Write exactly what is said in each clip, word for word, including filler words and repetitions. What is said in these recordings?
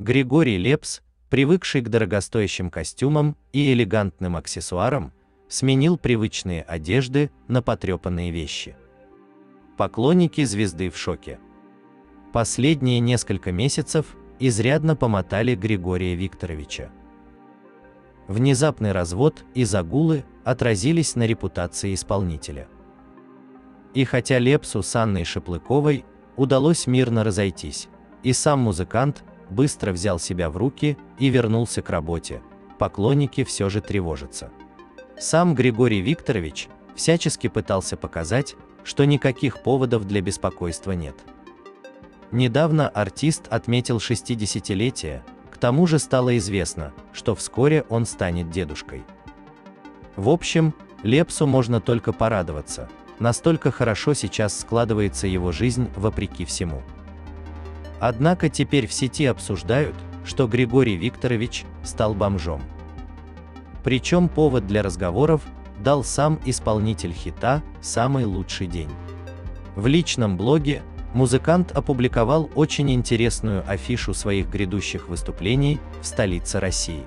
Григорий Лепс, привыкший к дорогостоящим костюмам и элегантным аксессуарам, сменил привычные одежды на потрепанные вещи. Поклонники звезды в шоке. Последние несколько месяцев изрядно помотали Григория Викторовича. Внезапный развод и загулы отразились на репутации исполнителя. И хотя Лепсу с Анной Шаплыковой удалось мирно разойтись, и сам музыкант быстро взял себя в руки и вернулся к работе, поклонники все же тревожатся. Сам Григорий Викторович всячески пытался показать, что никаких поводов для беспокойства нет. Недавно артист отметил шестидесятилетие, к тому же стало известно, что вскоре он станет дедушкой. В общем, Лепсу можно только порадоваться, настолько хорошо сейчас складывается его жизнь вопреки всему. Однако теперь в сети обсуждают, что Григорий Викторович стал бомжом. Причем повод для разговоров дал сам исполнитель хита «Самый лучший день». В личном блоге музыкант опубликовал очень интересную афишу своих грядущих выступлений в столице России.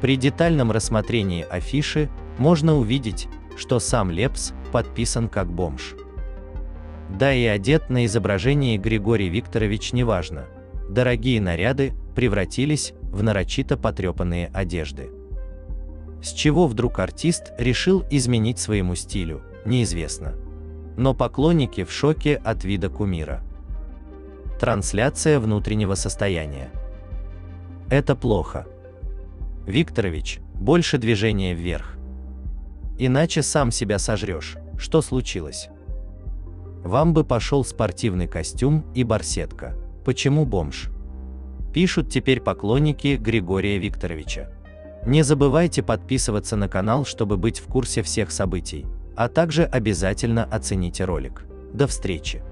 При детальном рассмотрении афиши можно увидеть, что сам Лепс подписан как бомж. Да и одет на изображении Григорий Викторович неважно, дорогие наряды превратились в нарочито потрепанные одежды. С чего вдруг артист решил изменить своему стилю, неизвестно. Но поклонники в шоке от вида кумира. Трансляция внутреннего состояния. Это плохо. Викторович, больше движения вверх. Иначе сам себя сожрешь. Что случилось? Вам бы пошел спортивный костюм и барсетка. Почему бомж? Пишут теперь поклонники Григория Викторовича. Не забывайте подписываться на канал, чтобы быть в курсе всех событий, а также обязательно оцените ролик. До встречи!